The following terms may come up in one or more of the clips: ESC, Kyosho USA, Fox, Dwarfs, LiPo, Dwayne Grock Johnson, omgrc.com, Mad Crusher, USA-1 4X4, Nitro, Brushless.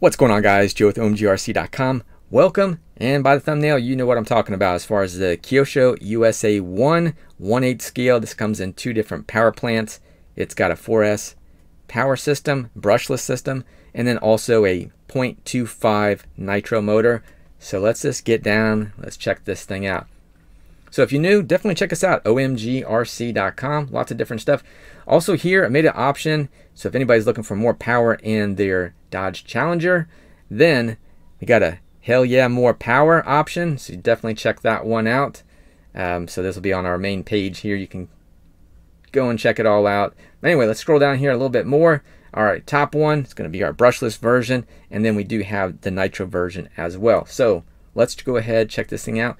What's going on, guys? Joe with omgrc.com. Welcome, and by the thumbnail, you know what I'm talking about as far as the Kyosho USA 1/1/8 scale. This comes in two different power plants. It's got a 4S power system, brushless system, and then also a 0.25 nitro motor. So let's just get down, let's check this thing out. So if you're new, definitely check us out, omgrc.com, lots of different stuff. Also here, I made an option, so if anybody's looking for more power in their Dodge Challenger, then we got a hell yeah more power option, so you definitely check that one out. So this will be on our main page here, you can go and check it all out. Anyway, let's scroll down here a little bit more. All right, top one, it's gonna be our brushless version, and then we do have the nitro version as well. So let's go ahead, check this thing out.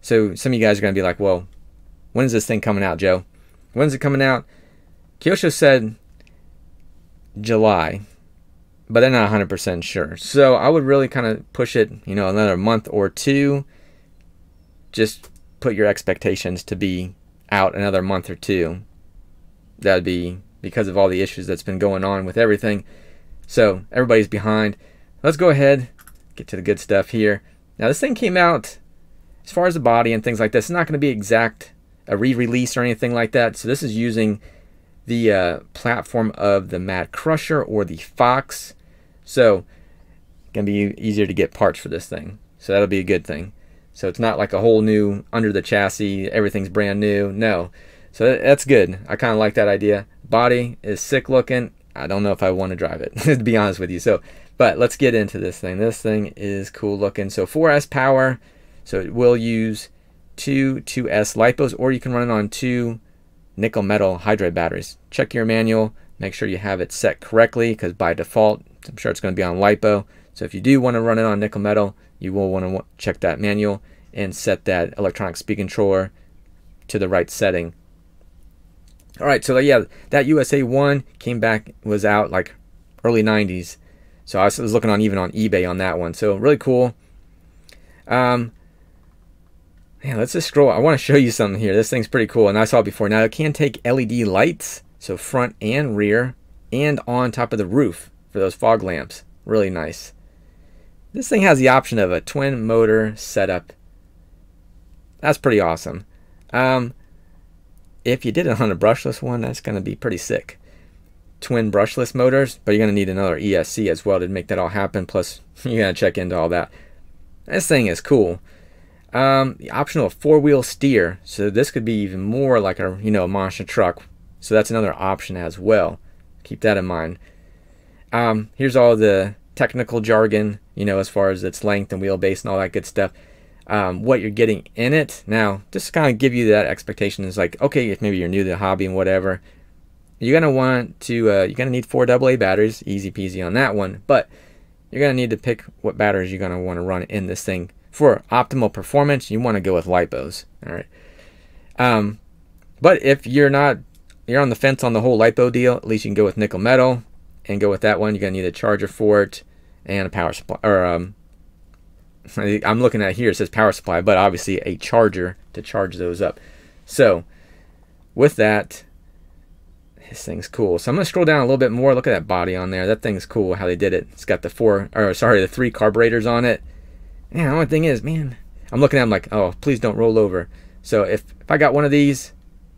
So some of you guys are going to be like, well, when is this thing coming out, Joe? When's it coming out? Kyosho said July, but they're not 100% sure. So I would really kind of push it, you know, another month or two. Just put your expectations to be out another month or two. That'd be because of all the issues that's been going on with everything. So everybody's behind. Let's go ahead, get to the good stuff here. Now this thing came out, as far as the body and things like this, it's not going to be exact a re-release or anything like that. So this is using the platform of the Mad Crusher or the Fox. So it's going to be easier to get parts for this thing. So that'll be a good thing. So it's not like a whole new under the chassis, everything's brand new. No. So that's good. I kind of like that idea. Body is sick looking. I don't know if I want to drive it, to be honest with you. So, but let's get into this thing. This thing is cool looking. So 4S power. So it will use two 2S LiPos, or you can run it on two nickel metal hydride batteries. Check your manual, make sure you have it set correctly, because by default, I'm sure it's going to be on LiPo. So if you do want to run it on nickel metal, you will want to check that manual and set that electronic speed controller to the right setting. All right, so yeah, that USA 1 came back, was out like early 90s. So I was looking on even on eBay on that one. So really cool. Man, let's just scroll. I want to show you something here. This thing's pretty cool, and I saw it before. Now, it can take LED lights, so front and rear, and on top of the roof for those fog lamps. Really nice. This thing has the option of a twin motor setup. That's pretty awesome. If you did it on a brushless one, that's going to be pretty sick. Twin brushless motors, but you're going to need another ESC as well to make that all happen, plus you're going to check into all that. This thing is cool. The optional four-wheel steer, so this could be even more like a, you know, a monster truck, so that's another option as well. Keep that in mind. Here's all the technical jargon, you know, as far as its length and wheelbase and all that good stuff, what you're getting in it. Now, just to kind of give you that expectation is like, okay, if maybe you're new to the hobby and whatever, you're going to want to, you're going to need 4 AA batteries, easy peasy on that one, but you're going to need to pick what batteries you're going to want to run in this thing. For optimal performance, you want to go with LiPos, all right? But if you're on the fence on the whole LiPo deal, at least you can go with nickel metal and go with that one. You're gonna need a charger for it and a power supply, or I'm looking at here, it says power supply, but obviously a charger to charge those up. So with that, this thing's cool. So I'm gonna scroll down a little bit more. Look at that body on there. That thing's cool how they did it. It's got the three carburetors on it. Yeah, the only thing is, man, I'm looking at them like, oh, please don't roll over. So if I got one of these,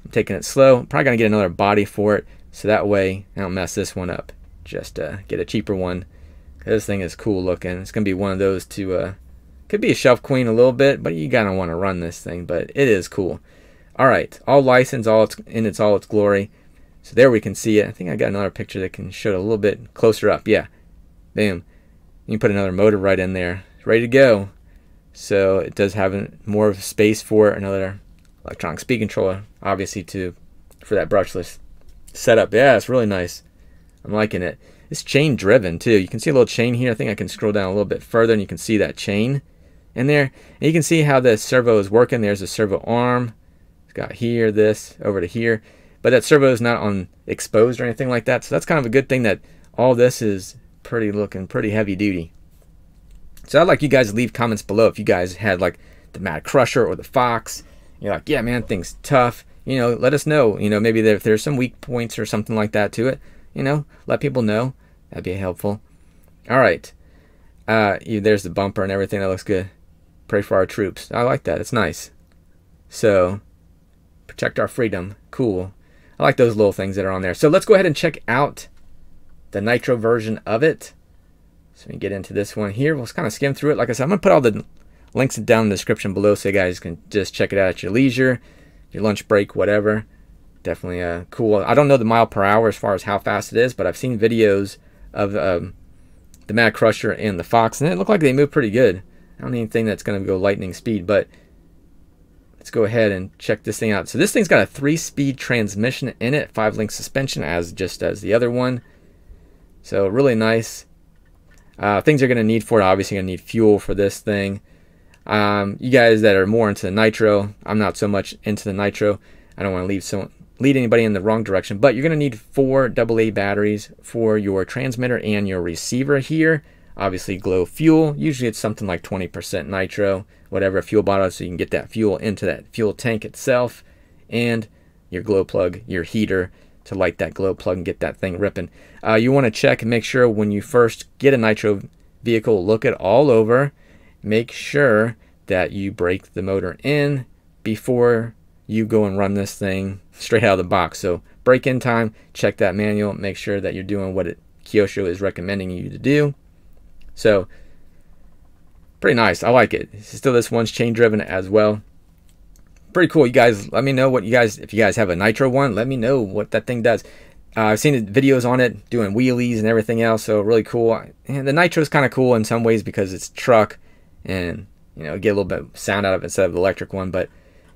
I'm taking it slow. I'm probably going to get another body for it, so that way I don't mess this one up. Just get a cheaper one. This thing is cool looking. It's going to be one of those to, could be a shelf queen a little bit, but you got to want to run this thing, but it is cool. All right, all licensed, all its glory. So there we can see it. I think I got another picture that can show it a little bit closer up. Yeah, bam. You can put another motor right in there. Ready to go. So it does have more of space for another electronic speed controller, obviously, for that brushless setup. Yeah, it's really nice. I'm liking it. It's chain driven too. You can see a little chain here. I think I can scroll down a little bit further and you can see that chain in there. And you can see how the servo is working. There's a servo arm. It's got here, this, over to here. But that servo is not on exposed or anything like that. So that's kind of a good thing that all this is pretty looking, pretty heavy duty. So I'd like you guys to leave comments below if you guys had like the Mad Crusher or the Fox. You're like, yeah, man, thing's tough. You know, let us know. You know, maybe if there's some weak points or something like that to it, you know, let people know. That'd be helpful. All right. There's the bumper and everything. That looks good. Pray for our troops. I like that. It's nice. So, protect our freedom. Cool. I like those little things that are on there. So let's go ahead and check out the Nitro version of it. So we can get into this one here. We'll kind of skim through it. Like I said, I'm going to put all the links down in the description below so you guys can just check it out at your leisure, your lunch break, whatever. Definitely cool. I don't know the mile per hour as far as how fast it is, but I've seen videos of the Mad Crusher and the Fox, and it looked like they move pretty good. I don't need anything that's going to go lightning speed, but let's go ahead and check this thing out. So this thing's got a 3-speed transmission in it, 5-link suspension just as the other one. So really nice. Things you're going to need for it, obviously you're going to need fuel for this thing. You guys that are more into the nitro, I'm not so much into the nitro. I don't want to lead anybody in the wrong direction, but you're going to need 4 AA batteries for your transmitter and your receiver here. Obviously glow fuel, usually it's something like 20% nitro, whatever, a fuel bottle, so you can get that fuel into that fuel tank itself, and your glow plug, your heater to light that glow plug and get that thing ripping. You want to check and make sure when you first get a nitro vehicle, look it all over, make sure that you break the motor in before you go and run this thing straight out of the box. So break in time, check that manual, make sure that you're doing what Kyosho is recommending you to do. So pretty nice. I like it. Still, this one's chain driven as well. Pretty cool. You guys, let me know what you guys, if you guys have a nitro one, let me know what that thing does. I've seen videos on it doing wheelies and everything else. So really cool. And the nitro is kind of cool in some ways because it's truck and, you know, get a little bit of sound out of it instead of the electric one, but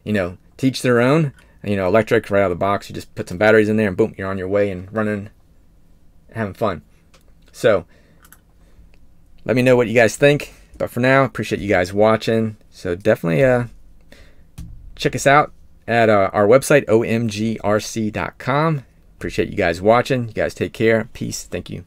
you know, teach their own. You know, electric right out of the box, you just put some batteries in there and boom, you're on your way and running, having fun. So let me know what you guys think, but for now, appreciate you guys watching. So definitely check us out at our website, omgrc.com. Appreciate you guys watching. You guys take care. Peace. Thank you.